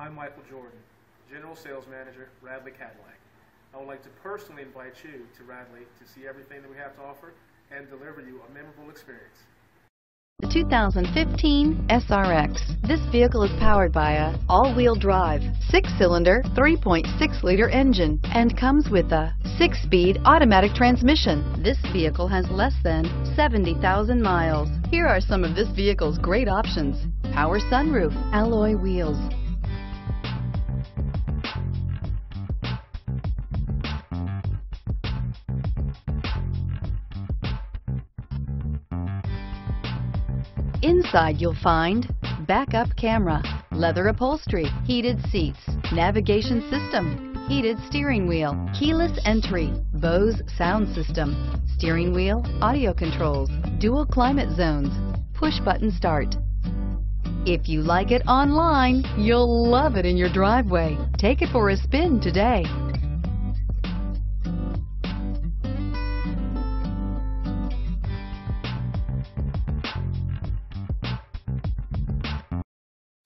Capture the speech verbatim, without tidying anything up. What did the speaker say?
I'm Michael Jordan, General Sales Manager, Radley Cadillac. I would like to personally invite you to Radley to see everything that we have to offer and deliver you a memorable experience. The two thousand fifteen S R X. This vehicle is powered by a all-wheel drive, six-cylinder, three point six liter engine and comes with a six-speed automatic transmission. This vehicle has less than seventy thousand miles. Here are some of this vehicle's great options: power sunroof, alloy wheels, inside you'll find backup camera, leather upholstery, heated seats, navigation system, heated steering wheel, keyless entry, Bose sound system, steering wheel audio controls, dual climate zones, push button start. If you like it online, you'll love it in your driveway. Take it for a spin today.